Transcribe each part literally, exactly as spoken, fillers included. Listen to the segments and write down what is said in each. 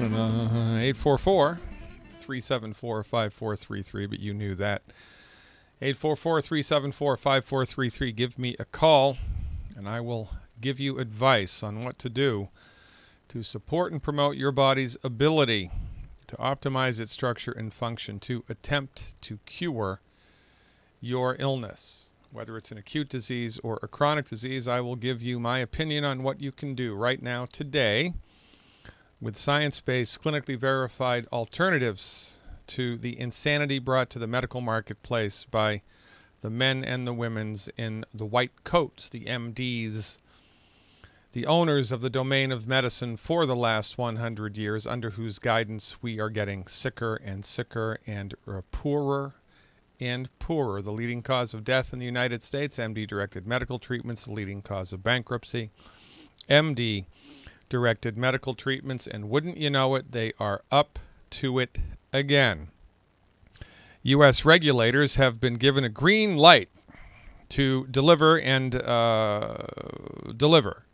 eight four four, three seven four, five four three three, but you knew that. eight four four, three seven four, five four three three. Give me a call, and I will give you advice on what to do to support and promote your body's ability to optimize its structure and function to attempt to cure your illness. Whether it's an acute disease or a chronic disease, I will give you my opinion on what you can do right now, today, with science-based, clinically verified alternatives to the insanity brought to the medical marketplace by the men and the women's in the white coats, the M Ds, the owners of the domain of medicine for the last one hundred years, under whose guidance we are getting sicker and sicker and poorer and poorer. The leading cause of death in the United States, M D-directed medical treatments. The leading cause of bankruptcy, M D-directed medical treatments. And wouldn't you know it, they are up to it again. U S regulators have been given a green light to deliver and uh, deliver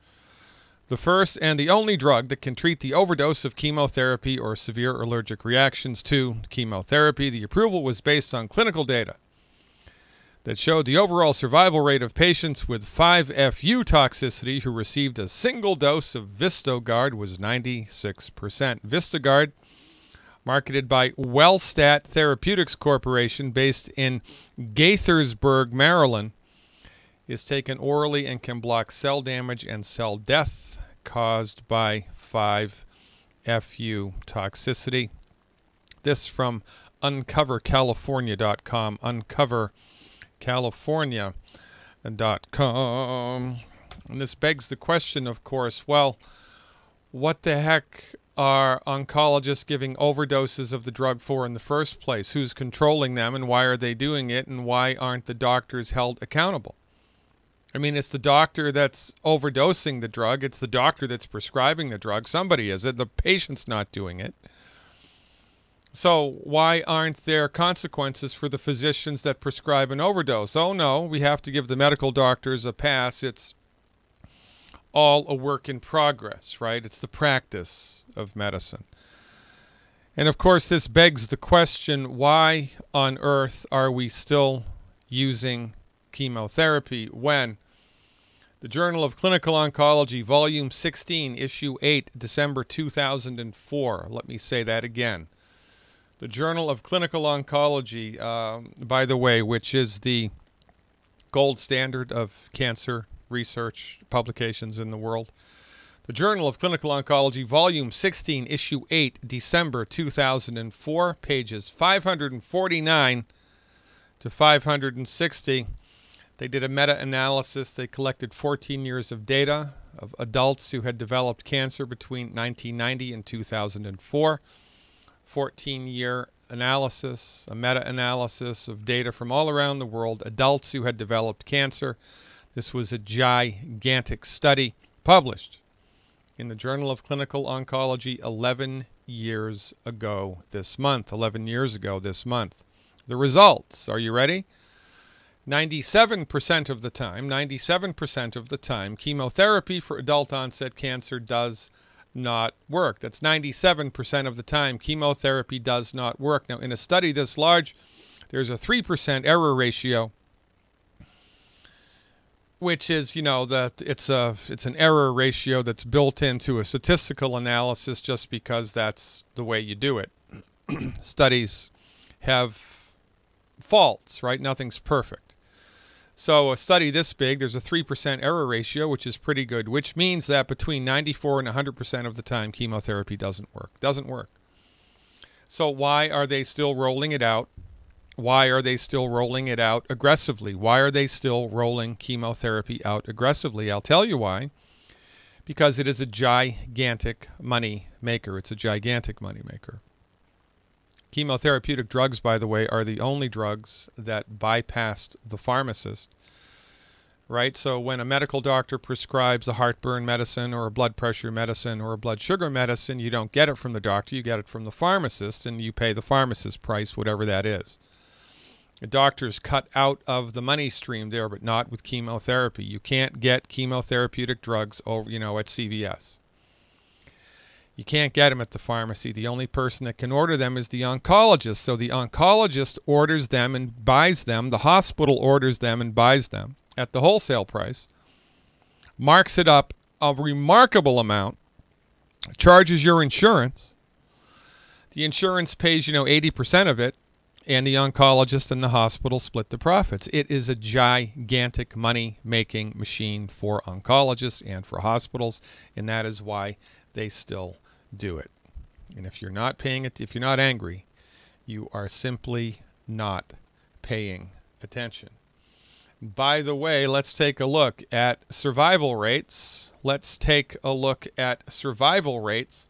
the first and the only drug that can treat the overdose of chemotherapy or severe allergic reactions to chemotherapy. The approval was based on clinical data that showed the overall survival rate of patients with five F U toxicity who received a single dose of Vistogard was ninety-six percent. Vistogard, marketed by Wellstat Therapeutics Corporation, based in Gaithersburg, Maryland, is taken orally and can block cell damage and cell death caused by five F U toxicity. This from uncover california dot com, uncover california dot com. And this begs the question, of course, well, what the heck are oncologists giving overdoses of the drug for in the first place? Who's controlling them, and why are they doing it, and why aren't the doctors held accountable? I mean, it's the doctor that's overdosing the drug. It's the doctor that's prescribing the drug. Somebody is it. The patient's not doing it. So why aren't there consequences for the physicians that prescribe an overdose? Oh, no, we have to give the medical doctors a pass. It's all a work in progress, right? It's the practice of medicine. And, of course, this begs the question, why on earth are we still using chemotherapy when the Journal of Clinical Oncology, Volume sixteen, Issue eight, December two thousand four. Let me say that again. The Journal of Clinical Oncology, uh, by the way, which is the gold standard of cancer research publications in the world. The Journal of Clinical Oncology, Volume sixteen, Issue eight, December two thousand four, pages five forty-nine to five sixty. They did a meta-analysis. They collected fourteen years of data of adults who had developed cancer between nineteen ninety and two thousand four. fourteen-year analysis, a meta-analysis of data from all around the world, adults who had developed cancer. This was a gigantic study published in the Journal of Clinical Oncology eleven years ago this month. eleven years ago this month. The results, are you ready? ninety-seven percent of the time, ninety-seven percent of the time, chemotherapy for adult-onset cancer does not work. That's ninety-seven percent of the time chemotherapy does not work. Now, in a study this large, there's a three percent error ratio, which is, you know, that it's a it's an error ratio that's built into a statistical analysis just because that's the way you do it. Studies have faults, right? Nothing's perfect. So a study this big, there's a three percent error ratio, which is pretty good, which means that between ninety-four and one hundred percent of the time, chemotherapy doesn't work. Doesn't work. So why are they still rolling it out? Why are they still rolling it out aggressively? Why are they still rolling chemotherapy out aggressively? I'll tell you why. Because it is a gigantic money maker. It's a gigantic money maker. Chemotherapeutic drugs, by the way, are the only drugs that bypassed the pharmacist, right? So when a medical doctor prescribes a heartburn medicine or a blood pressure medicine or a blood sugar medicine, you don't get it from the doctor. You get it from the pharmacist, and you pay the pharmacist price, whatever that is. The doctor's cut out of the money stream there, but not with chemotherapy. You can't get chemotherapeutic drugs over, you know, at C V S. You can't get them at the pharmacy. The only person that can order them is the oncologist. So the oncologist orders them and buys them. The hospital orders them and buys them at the wholesale price, marks it up a remarkable amount, charges your insurance. The insurance pays, you know, eighty percent of it, and the oncologist and the hospital split the profits. It is a gigantic money-making machine for oncologists and for hospitals, and that is why they still do it. And if you're not paying it, if you're not angry, you are simply not paying attention. By the way, let's take a look at survival rates. Let's take a look at survival rates.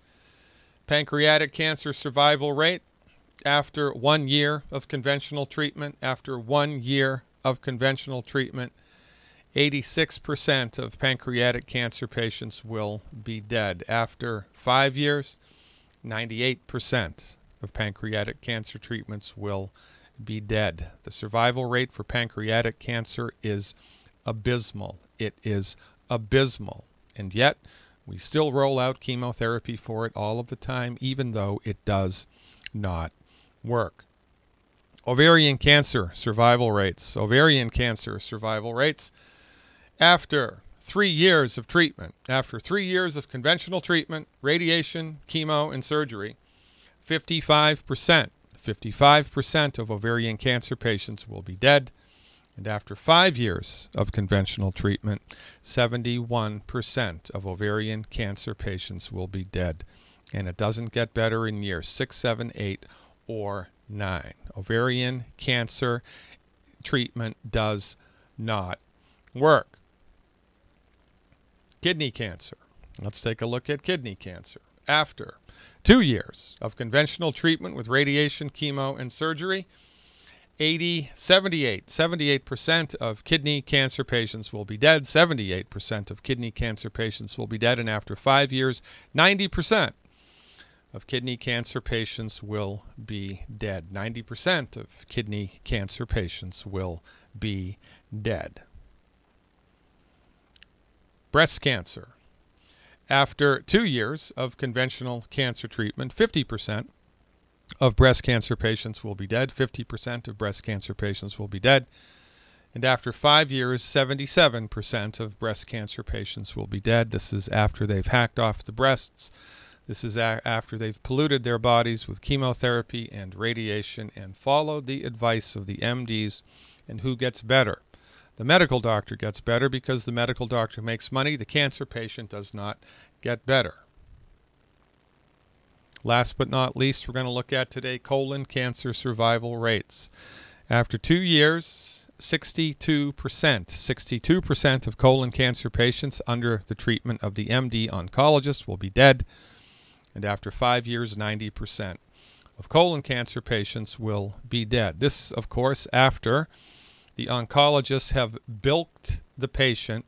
Pancreatic cancer survival rate after one year of conventional treatment. After one year of conventional treatment, eighty-six percent of pancreatic cancer patients will be dead. After five years, ninety-eight percent of pancreatic cancer treatments will be dead. The survival rate for pancreatic cancer is abysmal. It is abysmal. And yet, we still roll out chemotherapy for it all of the time, even though it does not work. Ovarian cancer survival rates. Ovarian cancer survival rates after three years of treatment. After three years of conventional treatment, radiation, chemo, and surgery, fifty-five percent. fifty-five percent of ovarian cancer patients will be dead. And after five years of conventional treatment, seventy-one percent of ovarian cancer patients will be dead. And it doesn't get better in years six, seven, eight, or nine. Ovarian cancer treatment does not work. Kidney cancer. Let's take a look at kidney cancer. After two years of conventional treatment with radiation, chemo, and surgery, eighty, seventy-eight, seventy-eight percent of kidney cancer patients will be dead. seventy-eight percent of kidney cancer patients will be dead. And after five years, ninety percent of kidney cancer patients will be dead. ninety percent of kidney cancer patients will be dead. Breast cancer. After two years of conventional cancer treatment, fifty percent of breast cancer patients will be dead. fifty percent of breast cancer patients will be dead. And after five years, seventy-seven percent of breast cancer patients will be dead. This is after they've hacked off the breasts. This is a after they've polluted their bodies with chemotherapy and radiation and followed the advice of the M Ds. And who gets better? The medical doctor gets better because the medical doctor makes money. The cancer patient does not get better. Last but not least, we're going to look at today colon cancer survival rates. After two years, sixty-two percent, sixty-two percent of colon cancer patients under the treatment of the M D oncologist will be dead. And after five years, ninety percent of colon cancer patients will be dead. This, of course, after the oncologists have bilked the patient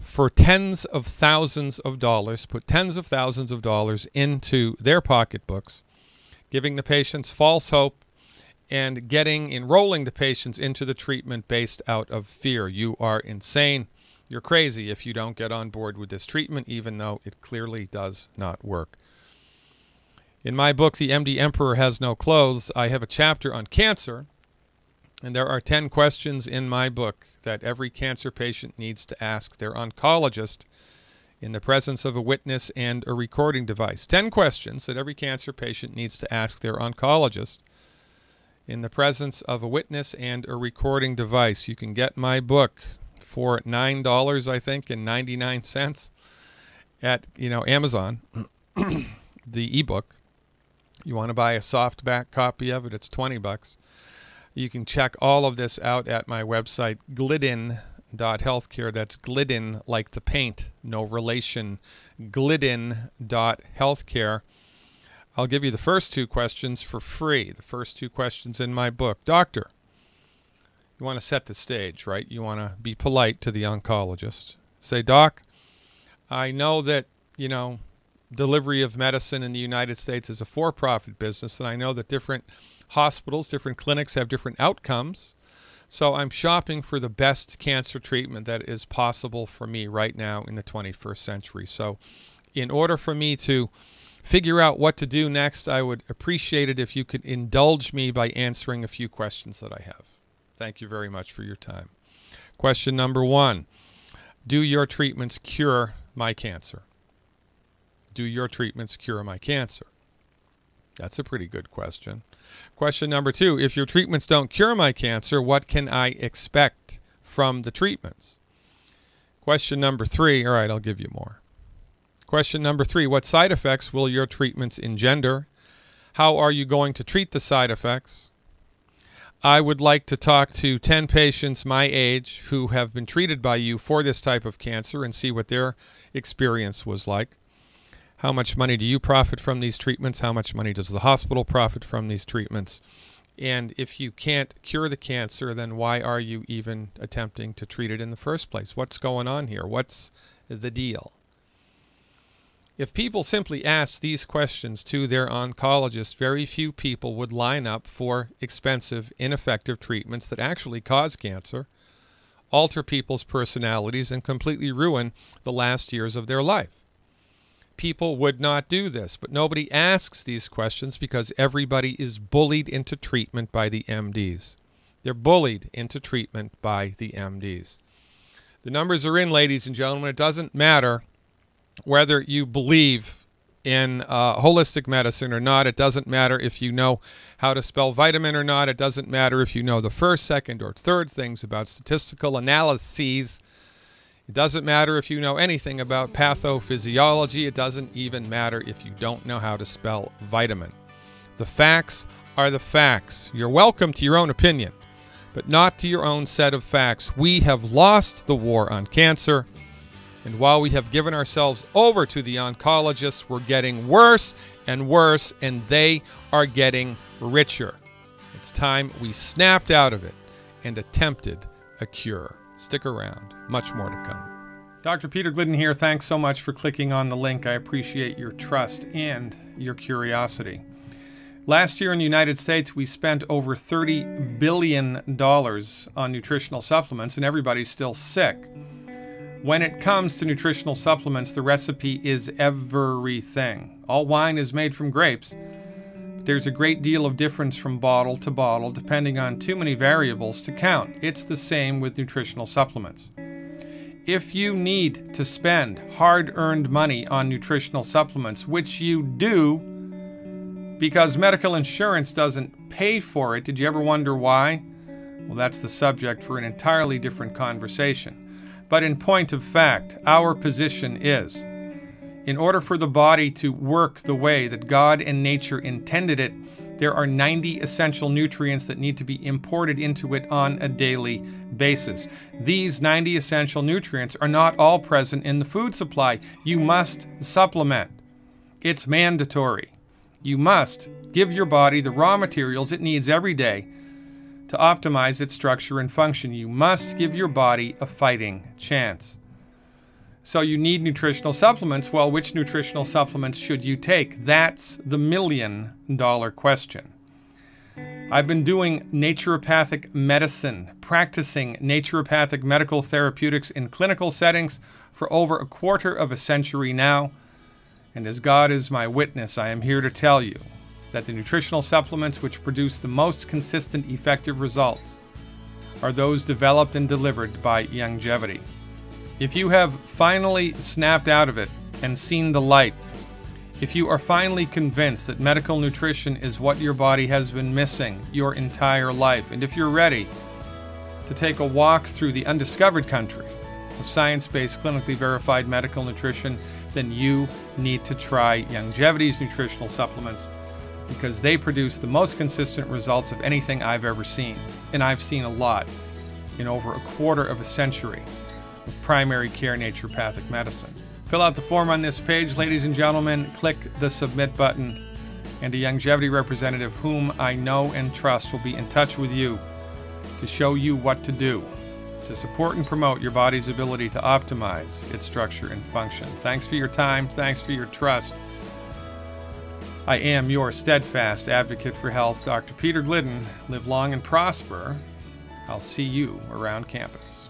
for tens of thousands of dollars, put tens of thousands of dollars into their pocketbooks, giving the patients false hope and getting, enrolling the patients into the treatment based out of fear. You are insane. You're crazy if you don't get on board with this treatment, even though it clearly does not work. In my book, The M D Emperor Has No Clothes, I have a chapter on cancer. And there are ten questions in my book that every cancer patient needs to ask their oncologist in the presence of a witness and a recording device. ten questions that every cancer patient needs to ask their oncologist in the presence of a witness and a recording device. You can get my book for nine dollars, I think, and ninety-nine cents at, you know, Amazon, the ebook. You want to buy a softback copy of it, it's twenty bucks. You can check all of this out at my website, glidden dot healthcare. That's Glidden, like the paint, no relation, glidden dot healthcare. I'll give you the first two questions for free, the first two questions in my book. Doctor, you want to set the stage, right? You want to be polite to the oncologist. Say, Doc, I know that, you know, delivery of medicine in the United States is a for-profit business, and I know that different hospitals, different clinics have different outcomes. So I'm shopping for the best cancer treatment that is possible for me right now in the twenty-first century. So in order for me to figure out what to do next, I would appreciate it if you could indulge me by answering a few questions that I have. Thank you very much for your time. Question number one, do your treatments cure my cancer? Do your treatments cure my cancer? That's a pretty good question. Question number two, if your treatments don't cure my cancer, what can I expect from the treatments? Question number three, all right, I'll give you more. Question number three, what side effects will your treatments engender? How are you going to treat the side effects? I would like to talk to ten patients my age who have been treated by you for this type of cancer and see what their experience was like. How much money do you profit from these treatments? How much money does the hospital profit from these treatments? And if you can't cure the cancer, then why are you even attempting to treat it in the first place? What's going on here? What's the deal? If people simply ask these questions to their oncologist, very few people would line up for expensive, ineffective treatments that actually cause cancer, alter people's personalities, and completely ruin the last years of their life. People would not do this, but nobody asks these questions because everybody is bullied into treatment by the M Ds. They're bullied into treatment by the M Ds. The numbers are in, ladies and gentlemen. It doesn't matter whether you believe in uh, holistic medicine or not. It doesn't matter if you know how to spell vitamin or not. It doesn't matter if you know the first, second, or third things about statistical analyses. It doesn't matter if you know anything about pathophysiology. It doesn't even matter if you don't know how to spell vitamin. The facts are the facts. You're welcome to your own opinion, but not to your own set of facts. We have lost the war on cancer, and while we have given ourselves over to the oncologists, we're getting worse and worse, and they are getting richer. It's time we snapped out of it and attempted a cure. Stick around. Much more to come. Doctor Peter Glidden here. Thanks so much for clicking on the link. I appreciate your trust and your curiosity. Last year in the United States, we spent over thirty billion dollars on nutritional supplements, and everybody's still sick. When it comes to nutritional supplements, the recipe is everything. All wine is made from grapes, but there's a great deal of difference from bottle to bottle, depending on too many variables to count. It's the same with nutritional supplements. If you need to spend hard-earned money on nutritional supplements, which you do because medical insurance doesn't pay for it, did you ever wonder why? Well, that's the subject for an entirely different conversation. But in point of fact, our position is, in order for the body to work the way that God and nature intended it, there are ninety essential nutrients that need to be imported into it on a daily basis. These ninety essential nutrients are not all present in the food supply. You must supplement. It's mandatory. You must give your body the raw materials it needs every day to optimize its structure and function. You must give your body a fighting chance. So you need nutritional supplements. Well, which nutritional supplements should you take? That's the million dollar question. I've been doing naturopathic medicine, practicing naturopathic medical therapeutics in clinical settings for over a quarter of a century now. And as God is my witness, I am here to tell you that the nutritional supplements which produce the most consistent, effective results are those developed and delivered by Youngevity. If you have finally snapped out of it and seen the light, if you are finally convinced that medical nutrition is what your body has been missing your entire life, and if you're ready to take a walk through the undiscovered country of science-based, clinically verified medical nutrition, then you need to try Youngevity's nutritional supplements, because they produce the most consistent results of anything I've ever seen. And I've seen a lot in over a quarter of a century of primary care naturopathic medicine. Fill out the form on this page, ladies and gentlemen, click the submit button, and a Youngevity representative whom I know and trust will be in touch with you to show you what to do to support and promote your body's ability to optimize its structure and function. Thanks for your time, thanks for your trust. I am your steadfast advocate for health, Doctor Peter Glidden. Live long and prosper. I'll see you around campus.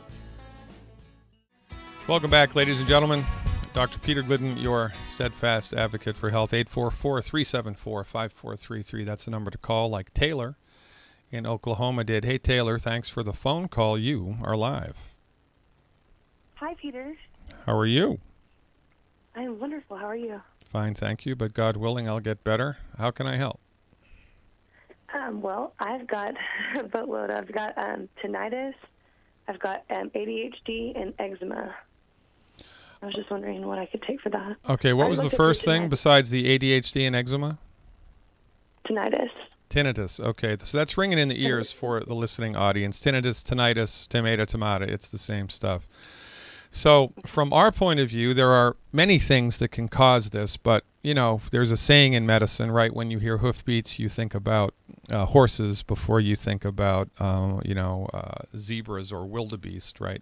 Welcome back, ladies and gentlemen. Doctor Peter Glidden, your steadfast advocate for health. Eight four four, three seven four, five four three three. That's the number to call, like Taylor in Oklahoma did. Hey, Taylor, thanks for the phone call. You are live. Hi, Peter. How are you? I'm wonderful. How are you? Fine, thank you. But God willing, I'll get better. How can I help? Um, well, I've got a boatload. I've got um, tinnitus. I've got um, A D H D and eczema. I was just wondering what I could take for that. Okay, what was the first thing besides the A D H D and eczema? Tinnitus. Tinnitus. Okay, so that's ringing in the ears for the listening audience. Tinnitus, tinnitus, tomato, tomato. It's the same stuff. So from our point of view, there are many things that can cause this, but, you know, there's a saying in medicine, right? When you hear hoofbeats, you think about uh, horses before you think about, uh, you know, uh, zebras or wildebeest, right?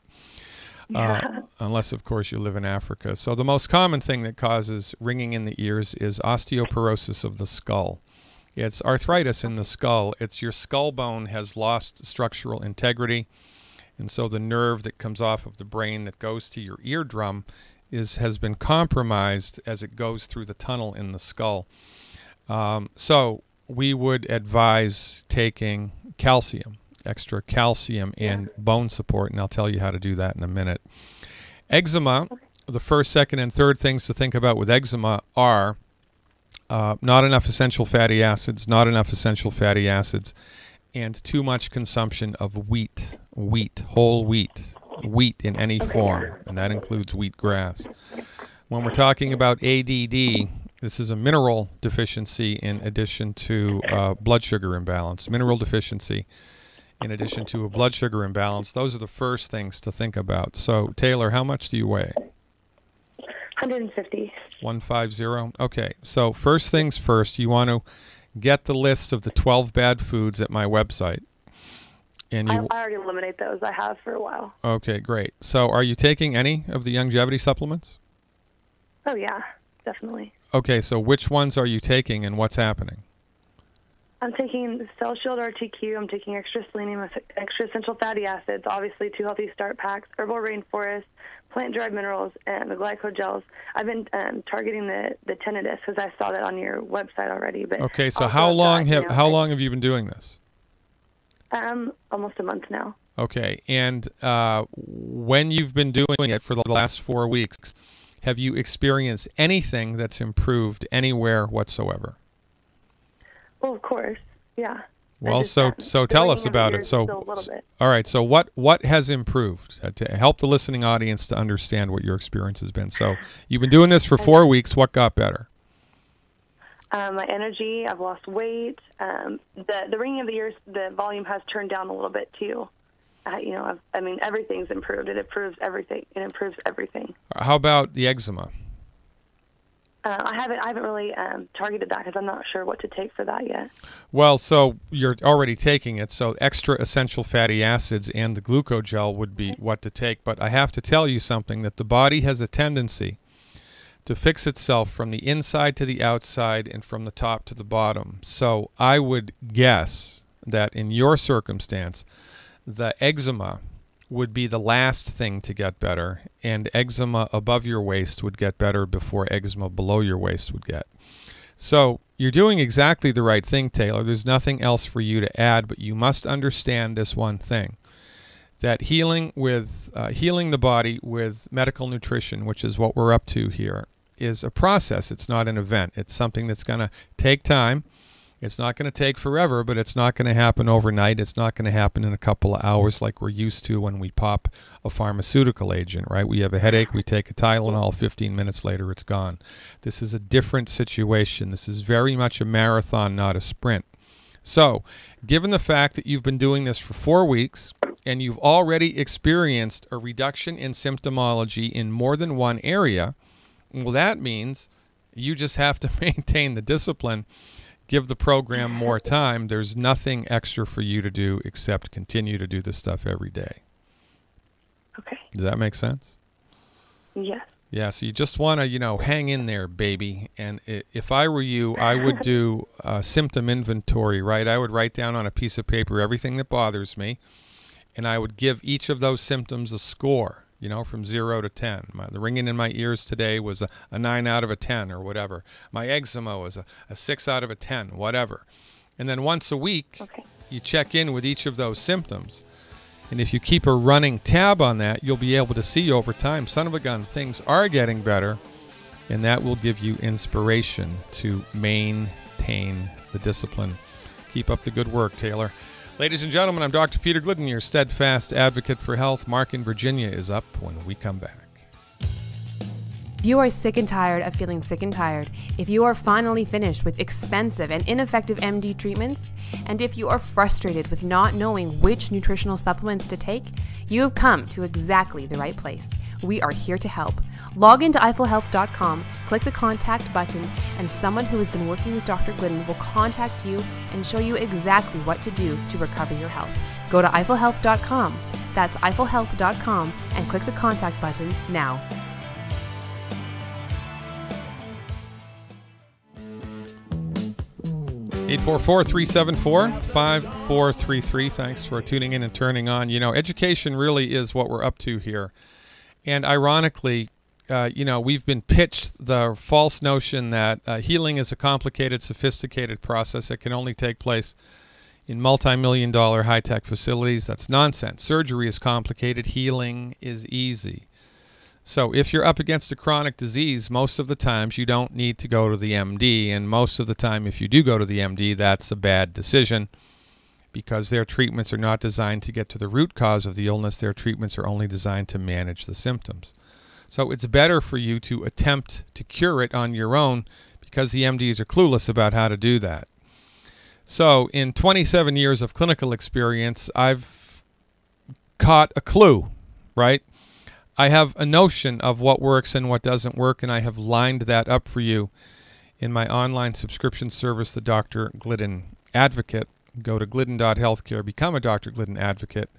Yeah. Uh, unless, of course, you live in Africa. So the most common thing that causes ringing in the ears is osteoporosis of the skull. It's arthritis in the skull. It's your skull bone has lost structural integrity. And so the nerve that comes off of the brain that goes to your eardrum is has been compromised as it goes through the tunnel in the skull. Um, so we would advise taking calcium, extra calcium and bone support, and I'll tell you how to do that in a minute. Eczema, the first, second, and third things to think about with eczema are uh, not enough essential fatty acids, not enough essential fatty acids, and too much consumption of wheat, wheat, whole wheat, wheat in any form, and that includes wheatgrass. When we're talking about A D D, this is a mineral deficiency in addition to uh, blood sugar imbalance, mineral deficiency in addition to a blood sugar imbalance. Those are the first things to think about. So, Taylor, how much do you weigh? one hundred fifty. one fifty. Okay, so first things first, you want to get the list of the twelve bad foods at my website. And you, I already eliminate those. I have for a while. Okay, great. So are you taking any of the Youngevity supplements? Oh, yeah, definitely. Okay, so which ones are you taking and what's happening? I'm taking Cell Shield R T Q. I'm taking extra selenium, extra essential fatty acids, obviously two Healthy Start Packs, Herbal Rainforest, plant-derived minerals, and the glycogels. I've been um, targeting the, the tinnitus because I saw that on your website already. But okay, so how long, that, have, you know, how long have you been doing this? Um, almost a month now. Okay, and uh, when you've been doing it for the last four weeks, have you experienced anything that's improved anywhere whatsoever? Well, of course, yeah. Well, so so tell us about it. So, all right. So, what what has improved uh, to help the listening audience to understand what your experience has been? So, you've been doing this for four weeks. What got better? Um, my energy. I've lost weight. Um, the the ringing of the ears. The volume has turned down a little bit too. Uh, you know, I've, I mean, everything's improved. It improves everything. It improves everything. How about the eczema? Uh, I haven't. I haven't really um, targeted that because I'm not sure what to take for that yet. Well, so you're already taking it. So extra essential fatty acids and the glucogel would be what to take. But I have to tell you something, that the body has a tendency to fix itself from the inside to the outside and from the top to the bottom. So I would guess that in your circumstance, the eczema would be the last thing to get better, and eczema above your waist would get better before eczema below your waist would get. So you're doing exactly the right thing, Taylor. There's nothing else for you to add, but you must understand this one thing, that healing with uh, healing the body with medical nutrition, which is what we're up to here, is a process. It's not an event. It's something that's going to take time. It's not going to take forever, but it's not going to happen overnight. It's not going to happen in a couple of hours like we're used to when we pop a pharmaceutical agent, right? We have a headache, we take a Tylenol, fifteen minutes later it's gone. This is a different situation. This is very much a marathon, not a sprint. So, given the fact that you've been doing this for four weeks and you've already experienced a reduction in symptomology in more than one area, well, that means you just have to maintain the discipline. Give the program more time. There's nothing extra for you to do except continue to do this stuff every day. Okay. Does that make sense? Yeah. Yeah, so you just want to, you know, hang in there, baby. And if I were you, I would do a symptom inventory, right? I would write down on a piece of paper everything that bothers me, and I would give each of those symptoms a score. you know, from zero to ten. My, the ringing in my ears today was a, a nine out of a ten or whatever. My eczema was a, a six out of a ten, whatever. And then once a week, okay, you check in with each of those symptoms. And if you keep a running tab on that, you'll be able to see over time, son of a gun, things are getting better. And that will give you inspiration to maintain the discipline. Keep up the good work, Taylor. Ladies and gentlemen, I'm Doctor Peter Glidden, your steadfast advocate for health. Mark in Virginia is up when we come back. If you are sick and tired of feeling sick and tired, if you are finally finished with expensive and ineffective M D treatments, and if you are frustrated with not knowing which nutritional supplements to take, you have come to exactly the right place. We are here to help. Log into Eiffel Health dot com, click the contact button, and someone who has been working with Doctor Glidden will contact you and show you exactly what to do to recover your health. Go to Eiffel Health dot com. That's Eiffel Health dot com, and click the contact button now. eight four four, three seven four, five four three three. Thanks for tuning in and turning on. You know, education really is what we're up to here. And ironically, uh, you know, we've been pitched the false notion that uh, healing is a complicated, sophisticated process that can only take place in multi-million dollar high-tech facilities. That's nonsense. Surgery is complicated. Healing is easy. So if you're up against a chronic disease, most of the times you don't need to go to the M D. And most of the time, if you do go to the M D, that's a bad decision, because their treatments are not designed to get to the root cause of the illness. Their treatments are only designed to manage the symptoms. So it's better for you to attempt to cure it on your own, because the M Ds are clueless about how to do that. So in twenty-seven years of clinical experience, I've caught a clue, right? I have a notion of what works and what doesn't work, and I have lined that up for you in my online subscription service, the Doctor Glidden Advocate. Go to glidden dot healthcare, become a Doctor Glidden Advocate,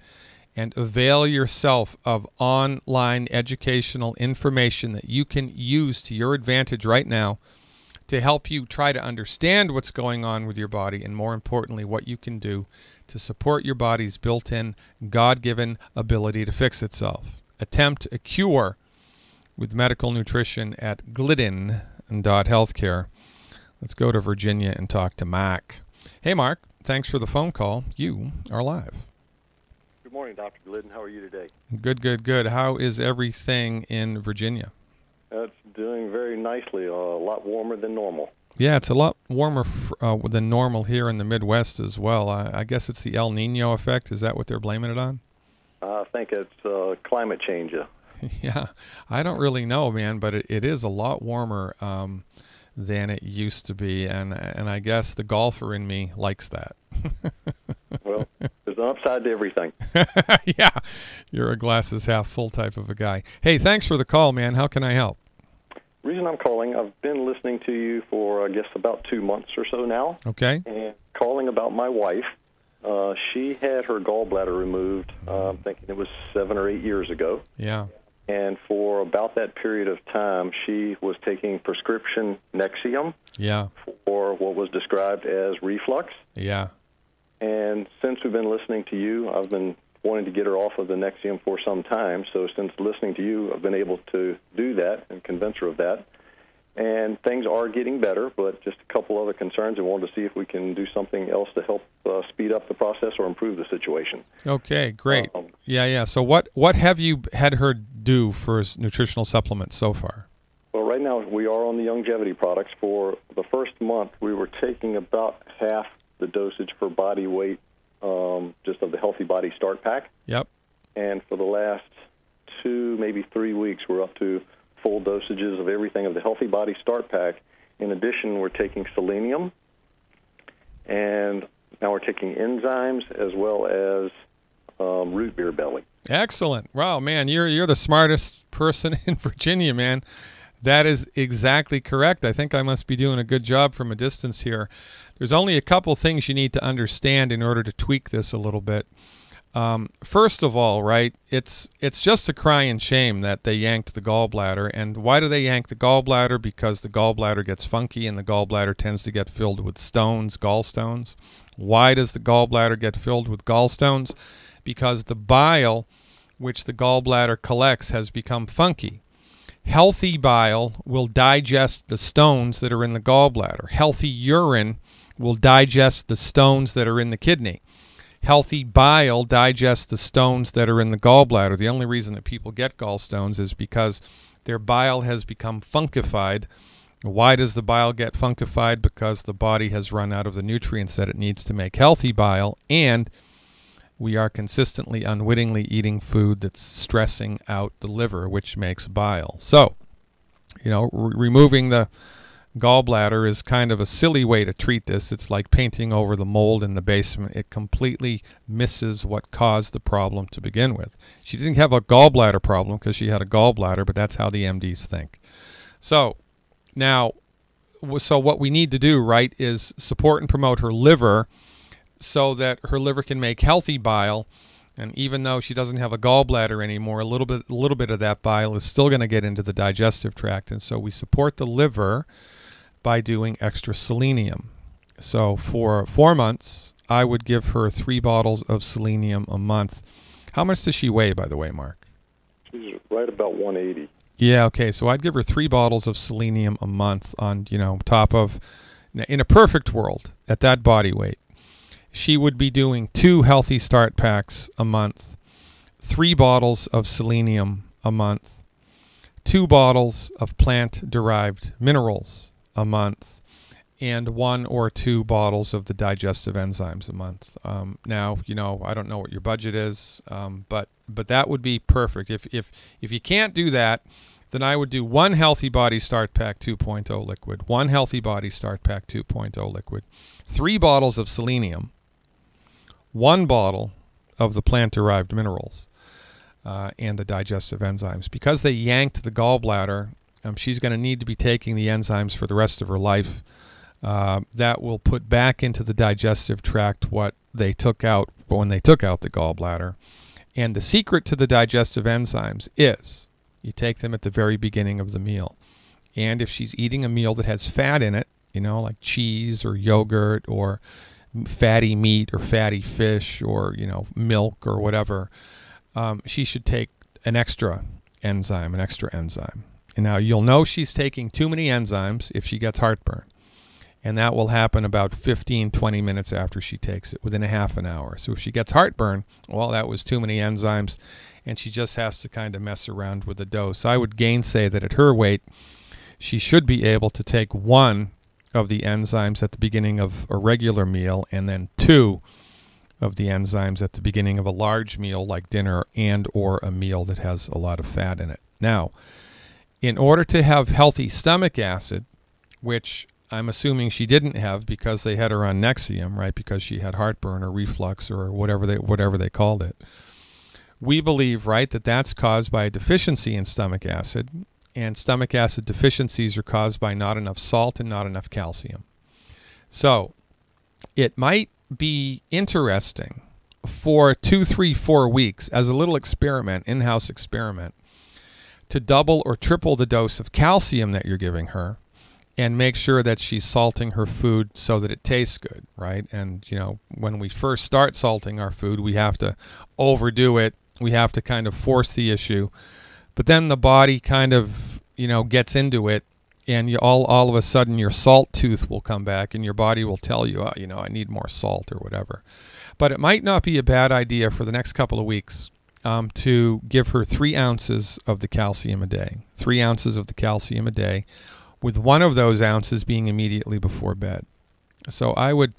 and avail yourself of online educational information that you can use to your advantage right now to help you try to understand what's going on with your body, and more importantly, what you can do to support your body's built-in, God-given ability to fix itself. Attempt a cure with medical nutrition at glidden dot healthcare. Let's go to Virginia and talk to Mark. Hey, Mark. Thanks for the phone call. You are live. Good morning, Doctor Glidden. How are you today? Good, good, good. How is everything in Virginia? It's doing very nicely. Uh, a lot warmer than normal. Yeah, it's a lot warmer f uh, than normal here in the Midwest as well. I, I guess it's the El Nino effect. Is that what they're blaming it on? I think it's uh, climate change. Yeah, I don't really know, man, but it, it is a lot warmer Um, than it used to be, and and I guess the golfer in me likes that. Well, there's an upside to everything. Yeah, you're a glasses half full type of a guy. Hey, thanks for the call, man. How can I help? Reason I'm calling, I've been listening to you for I guess about two months or so now. Okay. And calling about my wife. Uh, she had her gallbladder removed. Uh, I'm thinking it was seven or eight years ago. Yeah. And for about that period of time, she was taking prescription Nexium, yeah, for what was described as reflux. Yeah. And since we've been listening to you, I've been wanting to get her off of the Nexium for some time. So since listening to you, I've been able to do that and convince her of that. And things are getting better, but just a couple other concerns. I wanted to see if we can do something else to help uh, speed up the process or improve the situation. Okay, great. Um, yeah, yeah. So what, what have you had her do for nutritional supplements so far? Well, right now we are on the Youngevity products. For the first month, we were taking about half the dosage for body weight, um, just of the Healthy Body Start Pack. Yep. And for the last two, maybe three weeks, we're up to full dosages of everything of the Healthy Body Start Pack. In addition, we're taking selenium, and now we're taking enzymes as well as um, root beer belly. Excellent. Wow, man, you're, you're the smartest person in Virginia, man. That is exactly correct. I think I must be doing a good job from a distance here. There's only a couple things you need to understand in order to tweak this a little bit. Um, first of all, right, it's it's just a crying shame that they yanked the gallbladder. And why do they yank the gallbladder? Because the gallbladder gets funky, and the gallbladder tends to get filled with stones, gallstones. Why does the gallbladder get filled with gallstones? Because the bile which the gallbladder collects has become funky. Healthy bile will digest the stones that are in the gallbladder. Healthy urine will digest the stones that are in the kidney. Healthy bile digests the stones that are in the gallbladder. The only reason that people get gallstones is because their bile has become funkified. Why does the bile get funkified? Because the body has run out of the nutrients that it needs to make healthy bile, and we are consistently unwittingly eating food that's stressing out the liver, which makes bile. So, you know, re removing the gallbladder is kind of a silly way to treat this. It's like painting over the mold in the basement. It completely misses what caused the problem to begin with. She didn't have a gallbladder problem because she had a gallbladder, but that's how the M Ds think. So now, so what we need to do, right, is support and promote her liver so that her liver can make healthy bile. And even though she doesn't have a gallbladder anymore, a little bit, a little bit of that bile is still going to get into the digestive tract. And so we support the liver by doing extra selenium. So for four months, I would give her three bottles of selenium a month. How much does she weigh, by the way, Mark? She's right about one eighty. Yeah, okay. So I'd give her three bottles of selenium a month on, you know, top of, in a perfect world, at that body weight. She would be doing two Healthy Start Packs a month, three bottles of selenium a month, two bottles of plant-derived minerals a month, and one or two bottles of the digestive enzymes a month. Um, now, you know, I don't know what your budget is, um, but but that would be perfect. If, if, if you can't do that, then I would do one Healthy Body Start Pack two point oh liquid, one Healthy Body Start Pack two point oh liquid, three bottles of selenium, one bottle of the plant-derived minerals uh, and the digestive enzymes. Because they yanked the gallbladder, um, she's going to need to be taking the enzymes for the rest of her life. Uh, that will put back into the digestive tract what they took out when they took out the gallbladder. And the secret to the digestive enzymes is you take them at the very beginning of the meal. And if she's eating a meal that has fat in it, you know, like cheese or yogurt or fatty meat or fatty fish or, you know, milk or whatever, um, she should take an extra enzyme, an extra enzyme. And now you'll know she's taking too many enzymes if she gets heartburn. And that will happen about fifteen, twenty minutes after she takes it, within a half an hour. So if she gets heartburn, well, that was too many enzymes, and she just has to kind of mess around with the dose. I would gainsay that at her weight, she should be able to take one of the enzymes at the beginning of a regular meal and then two of the enzymes at the beginning of a large meal like dinner and or a meal that has a lot of fat in it. Now, in order to have healthy stomach acid, which I'm assuming she didn't have because they had her on Nexium, right, because she had heartburn or reflux or whatever they, whatever they called it, we believe, right, that that's caused by a deficiency in stomach acid. And stomach acid deficiencies are caused by not enough salt and not enough calcium. So it might be interesting for two, three, four weeks as a little experiment, in-house experiment, to double or triple the dose of calcium that you're giving her and make sure that she's salting her food so that it tastes good, right? And, you know, when we first start salting our food, we have to overdo it. We have to kind of force the issue. But then the body kind of, you know, gets into it, and you all, all of a sudden your salt tooth will come back and your body will tell you, oh, you know, I need more salt or whatever. But it might not be a bad idea for the next couple of weeks um, to give her three ounces of the calcium a day, three ounces of the calcium a day, with one of those ounces being immediately before bed. So I would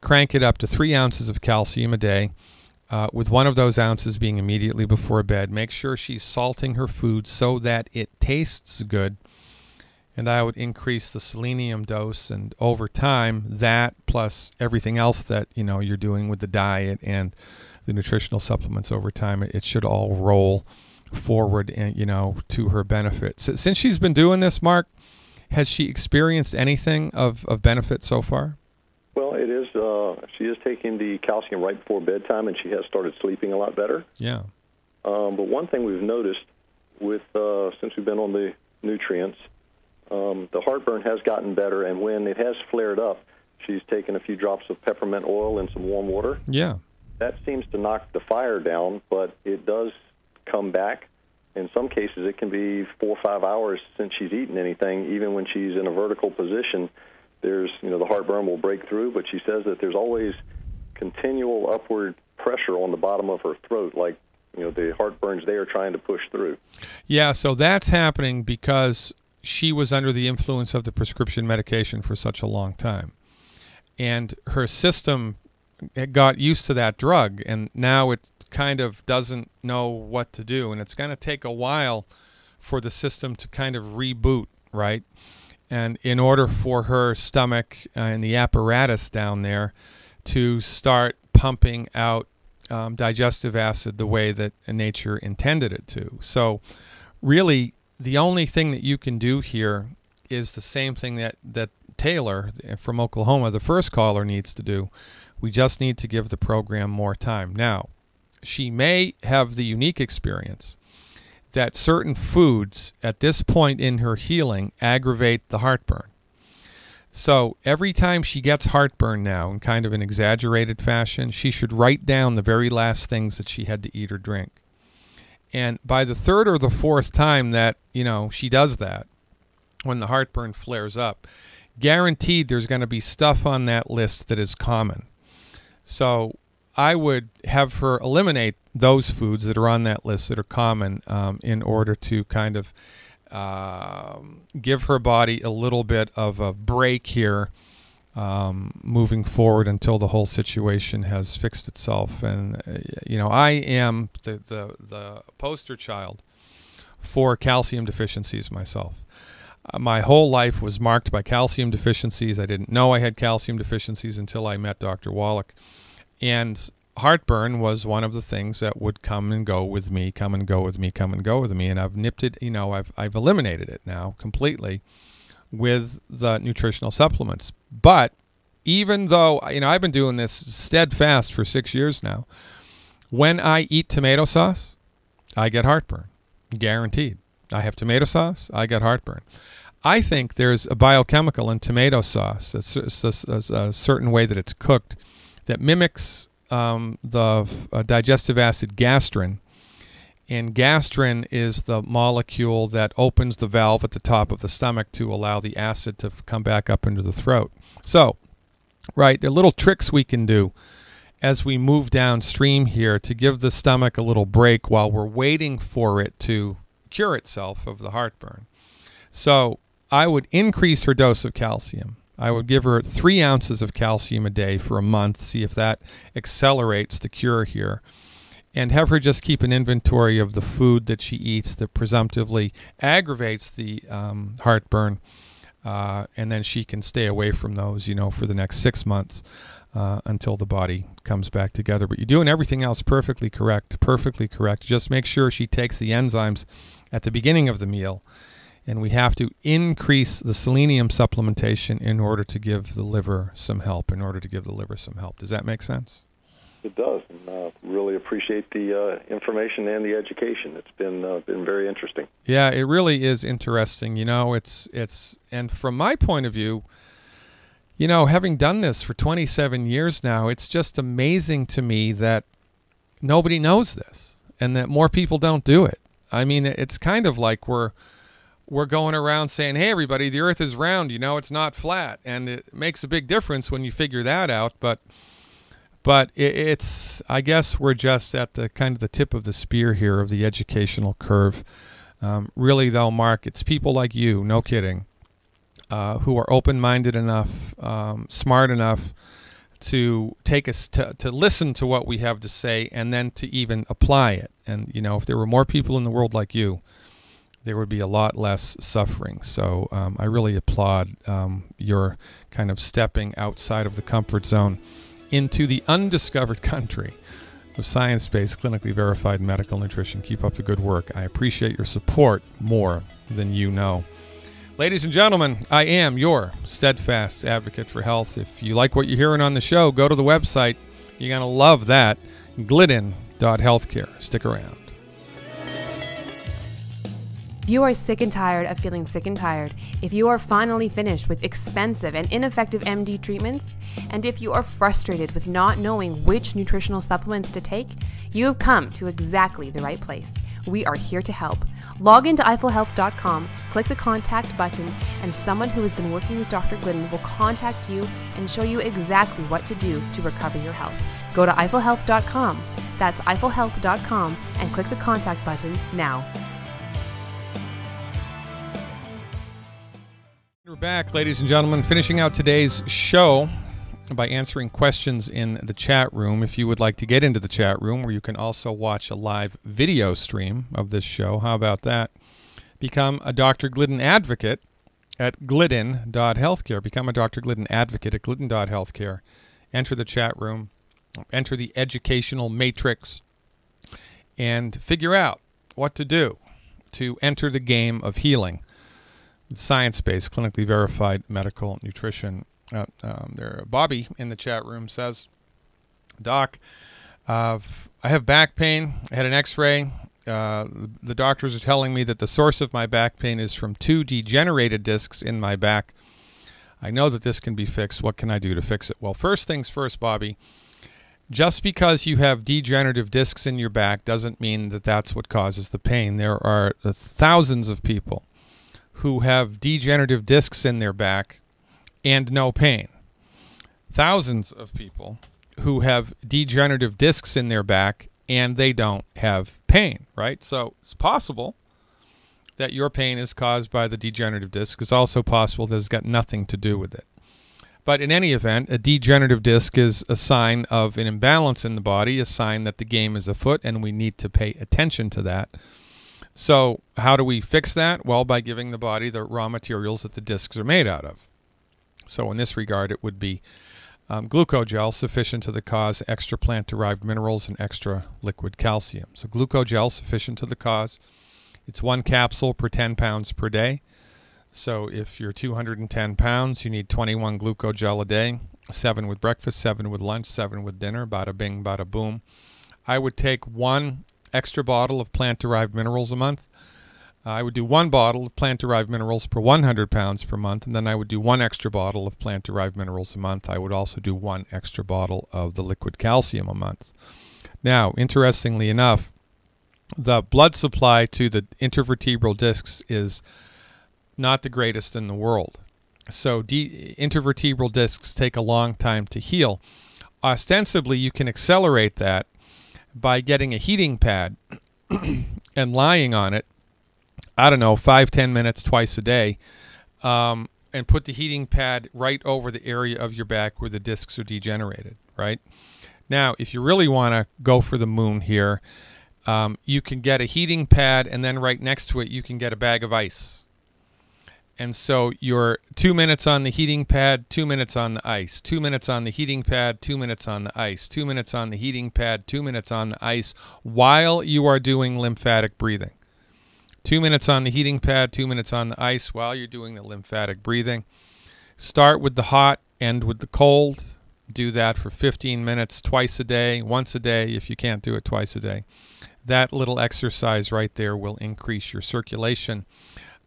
crank it up to three ounces of calcium a day, Uh, with one of those ounces being immediately before bed. Make sure she's salting her food so that it tastes good. And I would increase the selenium dose, and over time, that plus everything else that, you know, you're doing with the diet and the nutritional supplements over time, it, it should all roll forward and, you know, to her benefit. So, since she's been doing this, Mark, has she experienced anything of, of benefit so far? Well, it is. Uh, she is taking the calcium right before bedtime, and she has started sleeping a lot better. Yeah. Um, but one thing we've noticed with uh, since we've been on the nutrients, um, the heartburn has gotten better, and when it has flared up, she's taken a few drops of peppermint oil and some warm water. Yeah. That seems to knock the fire down, but it does come back. In some cases, it can be four or five hours since she's eaten anything. Even when she's in a vertical position, there's, you know, the heartburn will break through, but she says that there's always continual upward pressure on the bottom of her throat, like, you know, the heartburn's there trying to push through. Yeah, so that's happening because she was under the influence of the prescription medication for such a long time. And her system got used to that drug, and now it kind of doesn't know what to do. And it's going to take a while for the system to kind of reboot, right? And in order for her stomach uh, and the apparatus down there to start pumping out um, digestive acid the way that nature intended it to. So really, the only thing that you can do here is the same thing that, that Taylor from Oklahoma, the first caller, needs to do. We just need to give the program more time. Now, she may have the unique experience that certain foods at this point in her healing aggravate the heartburn. So every time she gets heartburn now in kind of an exaggerated fashion, she should write down the very last things that she had to eat or drink. And by the third or the fourth time that, you know, she does that, when the heartburn flares up, guaranteed there's going to be stuff on that list that is common. So I would have her eliminate those foods that are on that list that are common um, in order to kind of um, give her body a little bit of a break here um, moving forward until the whole situation has fixed itself. And, uh, you know, I am the, the, the poster child for calcium deficiencies myself. Uh, my whole life was marked by calcium deficiencies. I didn't know I had calcium deficiencies until I met Doctor Wallach. And heartburn was one of the things that would come and go with me, come and go with me, come and go with me. And I've nipped it, you know, I've, I've eliminated it now completely with the nutritional supplements. But even though, you know, I've been doing this steadfast for six years now, when I eat tomato sauce, I get heartburn, guaranteed. I have tomato sauce, I get heartburn. I think there's a biochemical in tomato sauce, it's a, a, a certain way that it's cooked, that mimics um, the uh, digestive acid gastrin. And gastrin is the molecule that opens the valve at the top of the stomach to allow the acid to come back up into the throat. So, right, there are little tricks we can do as we move downstream here to give the stomach a little break while we're waiting for it to cure itself of the heartburn. So I would increase her dose of calcium. I would give her three ounces of calcium a day for a month, see if that accelerates the cure here, and have her just keep an inventory of the food that she eats that presumptively aggravates the um, heartburn, uh, and then she can stay away from those, you know, for the next six months uh, until the body comes back together. But you're doing everything else perfectly correct, perfectly correct. Just make sure she takes the enzymes at the beginning of the meal. And we have to increase the selenium supplementation in order to give the liver some help, in order to give the liver some help. Does that make sense? It does. And uh, really appreciate the uh, information and the education. It's been uh, been very interesting. Yeah, it really is interesting. You know, it's it's and from my point of view, you know, having done this for twenty-seven years now, it's just amazing to me that nobody knows this and that more people don't do it. I mean, it's kind of like we're We're going around saying, hey, everybody, the earth is round, you know, it's not flat. And it makes a big difference when you figure that out. But but it, it's, I guess we're just at the kind of the tip of the spear here of the educational curve. Um, really, though, Mark, it's people like you, no kidding, uh, who are open-minded enough, um, smart enough to take us to, to listen to what we have to say and then to even apply it. And, you know, if there were more people in the world like you, there would be a lot less suffering. So um, I really applaud um, your kind of stepping outside of the comfort zone into the undiscovered country of science-based, clinically verified medical nutrition. Keep up the good work. I appreciate your support more than you know. Ladies and gentlemen, I am your steadfast advocate for health. If you like what you're hearing on the show, go to the website. You're going to love that, glidden dot healthcare. Stick around. If you are sick and tired of feeling sick and tired, if you are finally finished with expensive and ineffective M D treatments, and if you are frustrated with not knowing which nutritional supplements to take, you have come to exactly the right place. we are here to help. Log into Eiffel Health dot com, click the contact button, and someone who has been working with Doctor Glidden will contact you and show you exactly what to do to recover your health. Go to Eiffel Health dot com. That's Eiffel Health dot com, and click the contact button now. We're back, ladies and gentlemen, finishing out today's show by answering questions in the chat room. If you would like to get into the chat room, where you can also watch a live video stream of this show, how about that? Become a Doctor Glidden Advocate at glidden dot healthcare. Become a Doctor Glidden Advocate at glidden dot healthcare. Enter the chat room. Enter the educational matrix and figure out what to do to enter the game of healing. Science-based, clinically verified medical nutrition. Uh, um, there, Bobby in the chat room says, Doc, uh, I have back pain. I had an x-ray. Uh, the, the doctors are telling me that the source of my back pain is from two degenerated discs in my back. I know that this can be fixed. What can I do to fix it? Well, first things first, Bobby. Just because you have degenerative discs in your back doesn't mean that that's what causes the pain. There are thousands of people who have degenerative discs in their back and no pain. Thousands of people who have degenerative discs in their back and they don't have pain, right? So it's possible that your pain is caused by the degenerative disc. It's also possible that it's got nothing to do with it. But in any event, a degenerative disc is a sign of an imbalance in the body, a sign that the game is afoot, and we need to pay attention to that. So how do we fix that? Well, by giving the body the raw materials that the discs are made out of. So in this regard, it would be um, glucogel, sufficient to the cause, extra plant-derived minerals, and extra liquid calcium. So glucogel, sufficient to the cause. It's one capsule per ten pounds per day. So if you're two hundred ten pounds, you need twenty-one glucogel a day, seven with breakfast, seven with lunch, seven with dinner, bada bing, bada boom. I would take one extra bottle of plant-derived minerals a month. I would do one bottle of plant-derived minerals per one hundred pounds per month, and then I would do one extra bottle of plant-derived minerals a month. I would also do one extra bottle of the liquid calcium a month. Now, interestingly enough, the blood supply to the intervertebral discs is not the greatest in the world. So de intervertebral discs take a long time to heal. Ostensibly, you can accelerate that by getting a heating pad and lying on it, I don't know, five, ten minutes twice a day, um, and put the heating pad right over the area of your back where the discs are degenerated, right? Now, if you really want to go for the moon here, um, you can get a heating pad, and then right next to it, you can get a bag of ice. And so you're two minutes on the heating pad, two minutes on the ice, two minutes on the heating pad, two minutes on the ice, two minutes on the heating pad, two minutes on the ice, while you are doing lymphatic breathing. Two minutes on the heating pad, two minutes on the ice, while you're doing the lymphatic breathing. Start with the hot, end with the cold. Do that for fifteen minutes twice a day, once a day if you can't do it twice a day. That little exercise right there will increase your circulation.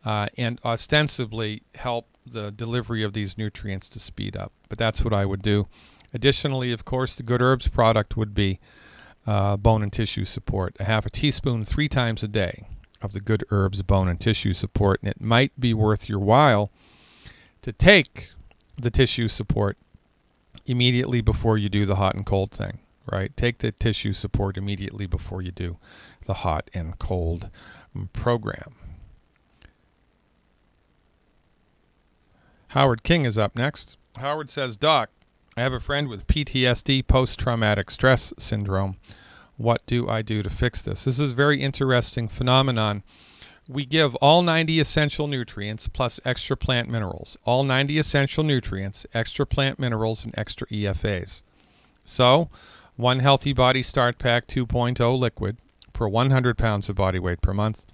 Uh, and ostensibly help the delivery of these nutrients to speed up. But that's what I would do. Additionally, of course, the Good Herbs product would be uh, bone and tissue support. A half a teaspoon three times a day of the Good Herbs bone and tissue support. And it might be worth your while to take the tissue support immediately before you do the hot and cold thing, right? Take the tissue support immediately before you do the hot and cold program. Howard King is up next. Howard says, Doc, I have a friend with P T S D, post-traumatic stress syndrome. What do I do to fix this? This is a very interesting phenomenon. We give all ninety essential nutrients plus extra plant minerals. All ninety essential nutrients, extra plant minerals, and extra E F As. So, one Healthy Body Start Pack two point oh liquid per one hundred pounds of body weight per month.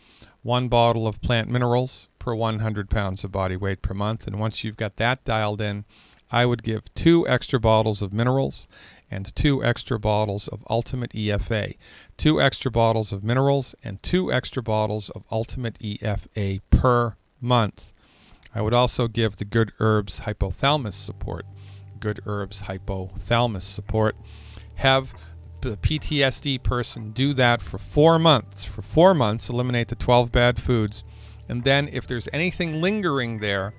One bottle of plant minerals per one hundred pounds of body weight per month. And once you've got that dialed in, I would give two extra bottles of minerals and two extra bottles of Ultimate E F A. Two extra bottles of minerals and two extra bottles of Ultimate E F A per month. I would also give the Good Herbs hypothalamus support. Good Herbs hypothalamus support. Have the P T S D person do that for four months. For four months, eliminate the twelve bad foods. And then if there's anything lingering there,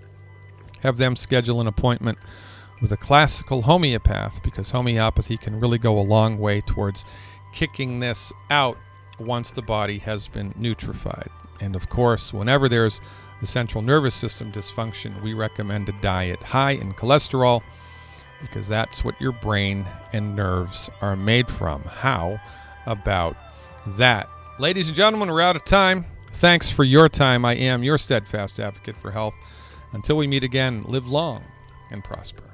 have them schedule an appointment with a classical homeopath, because homeopathy can really go a long way towards kicking this out once the body has been nutrified. And of course, whenever there's the central nervous system dysfunction, we recommend a diet high in cholesterol, because that's what your brain and nerves are made from. How about that? Ladies and gentlemen, we're out of time. Thanks for your time. I am your steadfast advocate for health. Until we meet again, live long and prosper.